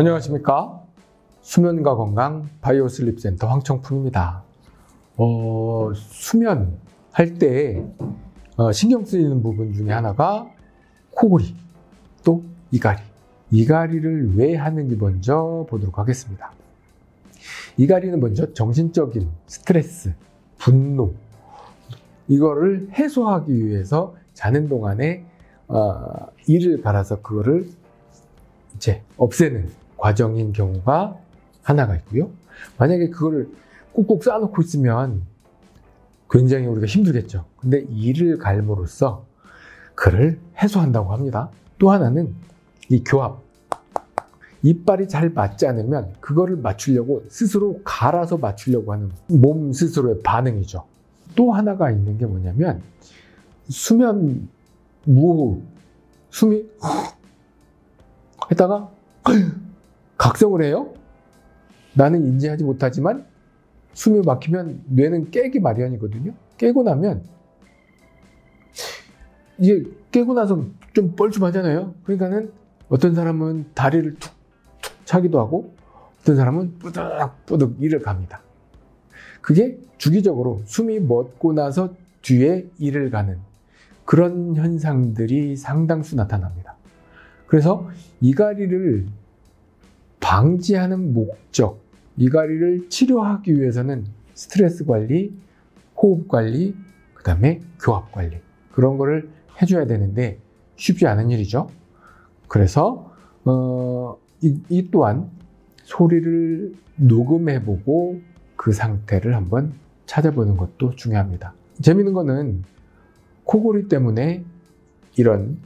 안녕하십니까? 수면과 건강 바이오 슬립 센터 황청풍입니다. 수면할 때 신경 쓰이는 부분 중에 하나가 코골이, 또 이갈이. 이갈이를 왜 하는지 먼저 보도록 하겠습니다. 이갈이는 먼저 정신적인 스트레스, 분노 이거를 해소하기 위해서 자는 동안에 이를 갈아서 그거를 이제 없애는 과정인 경우가 하나가 있고요. 만약에 그거를 꼭꼭 쌓아놓고 있으면 굉장히 우리가 힘들겠죠. 근데 이를 갈므로써 그를 해소한다고 합니다. 또 하나는 이 교합, 이빨이 잘 맞지 않으면 그거를 맞추려고 스스로 갈아서 맞추려고 하는 몸 스스로의 반응이죠. 또 하나가 있는 게 뭐냐면 수면 무호흡, 숨이 했다가 각성을 해요. 나는 인지하지 못하지만 숨이 막히면 뇌는 깨기 마련이거든요. 깨고 나면 이게 깨고 나서 좀 뻘쭘하잖아요. 그러니까는 어떤 사람은 다리를 툭툭 차기도 하고 어떤 사람은 뿌득뿌득 이를 갑니다. 그게 주기적으로 숨이 멎고 나서 뒤에 이를 가는 그런 현상들이 상당수 나타납니다. 그래서 이갈이를 방지하는 목적, 이갈이를 치료하기 위해서는 스트레스 관리, 호흡 관리, 그 다음에 교합 관리 그런 거를 해줘야 되는데 쉽지 않은 일이죠. 그래서 이 또한 소리를 녹음해보고 그 상태를 한번 찾아보는 것도 중요합니다. 재미있는 거는 코골이 때문에 이런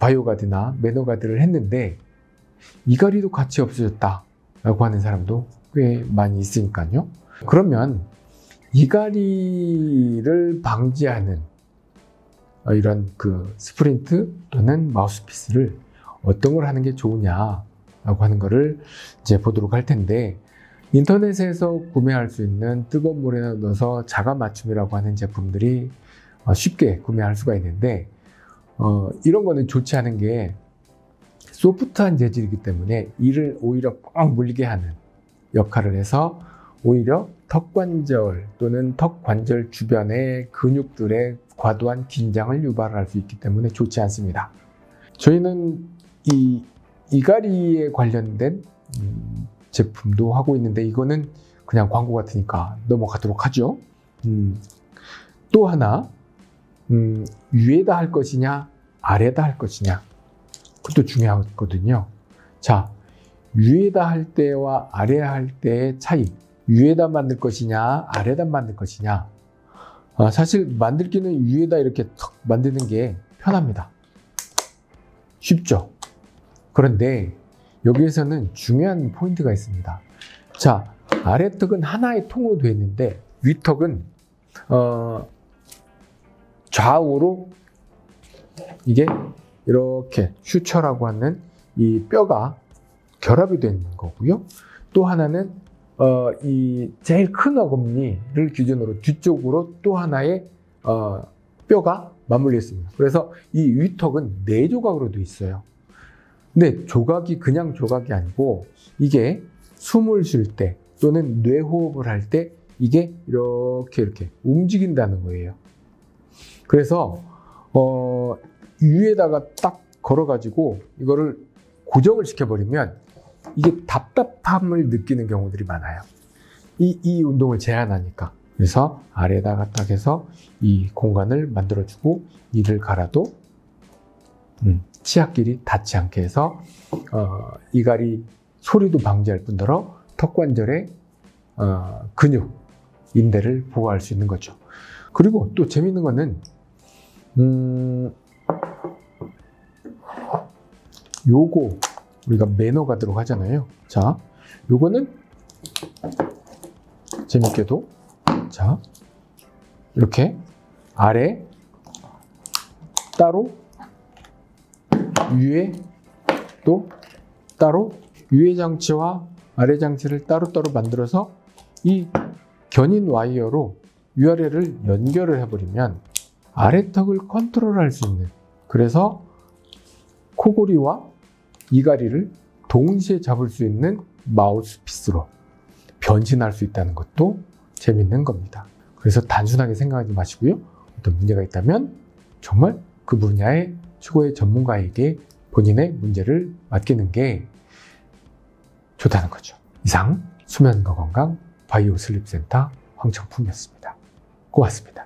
바이오가드나 매너가드를 했는데 이갈이도 같이 없어졌다라고 하는 사람도 꽤 많이 있으니까요. 그러면 이갈이를 방지하는 이런 그 스프린트 또는 마우스피스를 어떤 걸 하는 게 좋으냐라고 하는 거를 이제 보도록 할 텐데, 인터넷에서 구매할 수 있는 뜨거운 물에 넣어서 자가 맞춤이라고 하는 제품들이 쉽게 구매할 수가 있는데, 이런 거는 좋지 않은 게 소프트한 재질이기 때문에 이를 오히려 꽉 물리게 하는 역할을 해서 오히려 턱관절 또는 턱관절 주변의 근육들의 과도한 긴장을 유발할 수 있기 때문에 좋지 않습니다. 저희는 이 이갈이에 관련된 제품도 하고 있는데 이거는 그냥 광고 같으니까 넘어가도록 하죠. 또 하나, 위에다 할 것이냐 아래다 할 것이냐, 그것도 중요하거든요. 자, 위에다 할 때와 아래 할 때의 차이, 위에다 만들 것이냐 아래다 만들 것이냐. 사실 만들기는 위에다 이렇게 턱 만드는 게 편합니다. 쉽죠. 그런데 여기에서는 중요한 포인트가 있습니다. 자, 아래턱은 하나의 통으로 되어 있는데 위턱은 좌우로 이게 이렇게 슈처라고 하는 이 뼈가 결합이 된 거고요. 또 하나는 이 제일 큰 어금니를 기준으로 뒤쪽으로 또 하나의 뼈가 맞물려 있습니다. 그래서 이 위턱은 네 조각으로 되어 있어요. 근데 조각이 그냥 조각이 아니고 이게 숨을 쉴 때 또는 뇌호흡을 할 때 이게 이렇게 움직인다는 거예요. 그래서 위에다가 딱 걸어가지고 이거를 고정을 시켜버리면 이게 답답함을 느끼는 경우들이 많아요. 이 운동을 제한하니까. 그래서 아래에다가 딱 해서 이 공간을 만들어주고 이를 갈아도 치아끼리 닿지 않게 해서 이갈이 소리도 방지할 뿐더러 턱관절의 근육, 인대를 보호할 수 있는 거죠. 그리고 또 재밌는 거는 요거 우리가 매너가드라고 하잖아요. 자, 요거는 재밌게도 자 이렇게 아래 따로 위에 또 따로 위에 장치와 아래 장치를 따로따로 만들어서 이 견인 와이어로 위아래를 연결을 해버리면 아래 턱을 컨트롤할 수 있는, 그래서 코골이와 이갈이를 동시에 잡을 수 있는 마우스피스로 변신할 수 있다는 것도 재밌는 겁니다. 그래서 단순하게 생각하지 마시고요. 어떤 문제가 있다면 정말 그 분야의 최고의 전문가에게 본인의 문제를 맡기는 게 좋다는 거죠. 이상 수면과 건강 바이오 슬립 센터 황청품이었습니다. 고맙습니다.